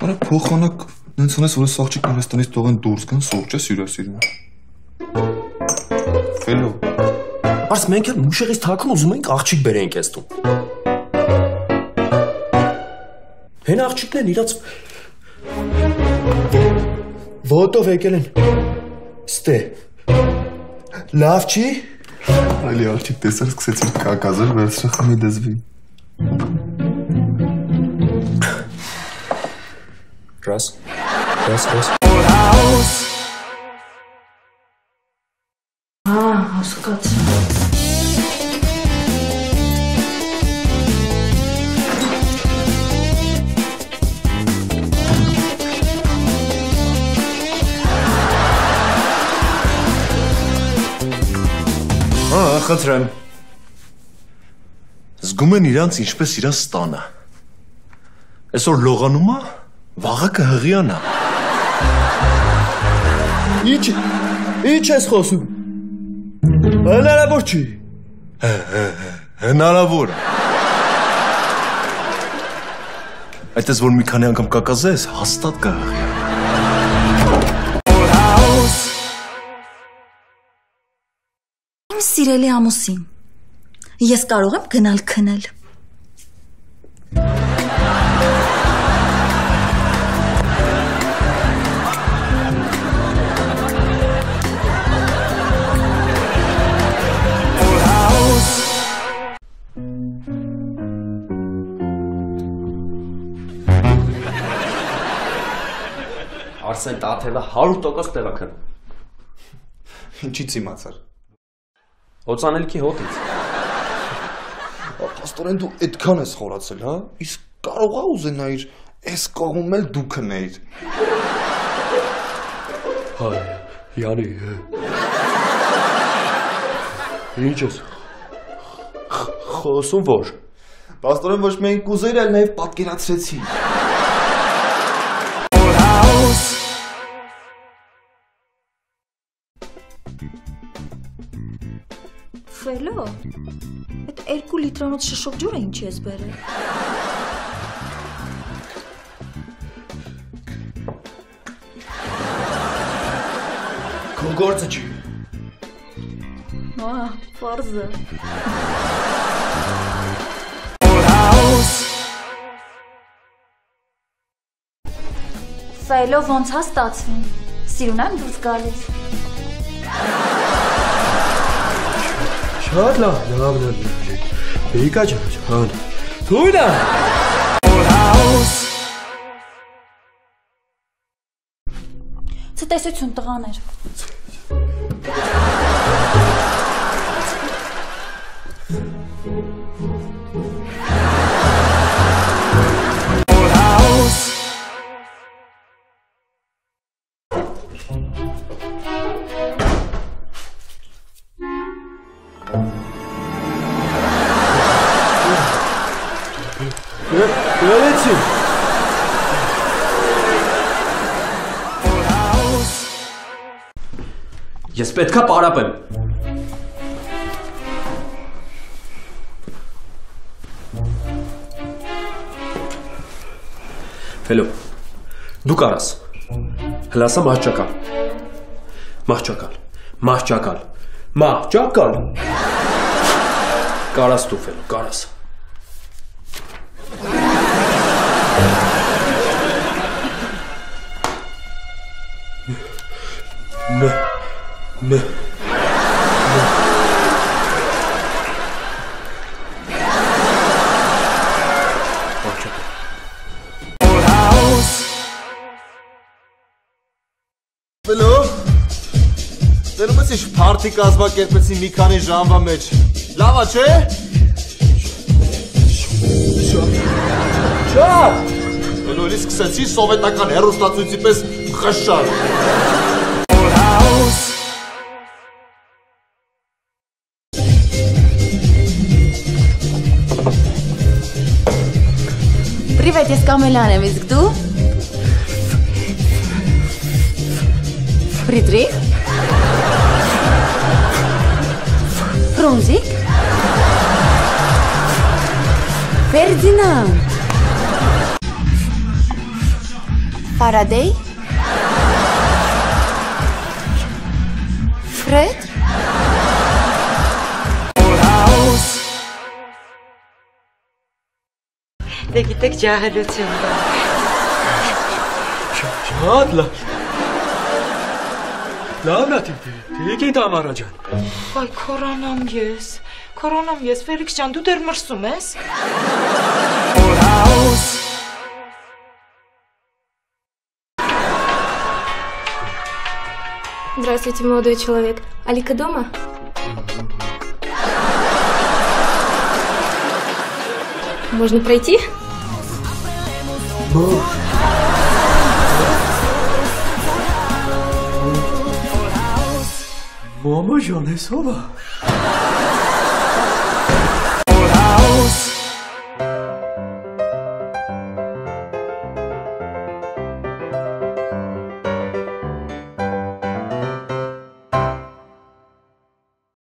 Արա փոխանակ նենց անես, որ այս աղջիկ Հայաստանից տողեն դուրս գան, սուրճ է սիրասիրում։ Ֆելո։ Պարզ մենք էլ մուշեղից թաքուն ուզում ենք աղջիկ բերենք ես տուն։ Հեն աղջիկն են իրաց ոտով եկել են։ Ստե։ Լավ չի։ Այլի աղջիկ տեսար սկսեցիր կակազել վերցրը խմի դեզվի։ Раз. А, ускаться. А, խնդրեմ։ Զգում են իրանց ինչպես իրան ստանը։ Այսօր լողանում է։ Վաղը կհղիանա։ Ինչ ես խոսում։ Հնարավոր չի։ Հնարավոր։ Այդպես որ մի քանի անգամ կակազես, հաստատ կհղիանա։ Իմ սիրելի ամուսին, ես կարող եմ գնալ քնել։ Արսեն տաթելը 100% տեղականում։ Ինչից իմացար։ Հոցանելքի հոտից։ Պաստորեն դու այդքան ես խորացել, հա։ Իսկ կարողա ուզենայիր այս կողմում էլ դու քնեիր։ Հայ, յանի։ Ինչ ես խոսում որ։ Պաստորեն ոչ միայն կուզեր, այլ նաև պատկերացրեցի։ Ֆելո, այդ 2 լիտրանոց շշով ջուրը ինչ ես բերել։ Քո գործը չի։ Ահա, ֆարզը։ Ֆելո, ոնց է ստացվում։ Սիրուն եմ դուրս գալիս։ Շատ լավ, բերիկա ճան, թույնա! Ցտեսություն տղաներ։ Ես պետք է պարապեմ։ Ֆելո, դու կարաս։ Հլասա մահճակալ։ Մահճակալ։ Կարաս դու, Ֆելո, կարաս։ Դերում ես ինչ պարտի կազմակերպեցի մի քանի ժամվա մեջ, լավա չէ։ Շատ, նույնիսկ սկսեցի սովետական հեռուստացույցի պես խշշալ։ Պրիվետ, ես Կամելան եմ, իսկ դու։ Ֆրիդրիխ։ Ֆրունզիկ։ Ֆերդինանդ։ Faraday, Fred, Դե գիտեք ջահելություն դա։ Շատ լավ։ Լավ լավ դիք ինձ ամարա ջան։ Այ կորանամ ես Ֆելիքս ջան դու դեռ մրսում ես։ Здравствуйте, молодой человек. Алика дома? Можно пройти? Боже. Мама, Жан, и сова.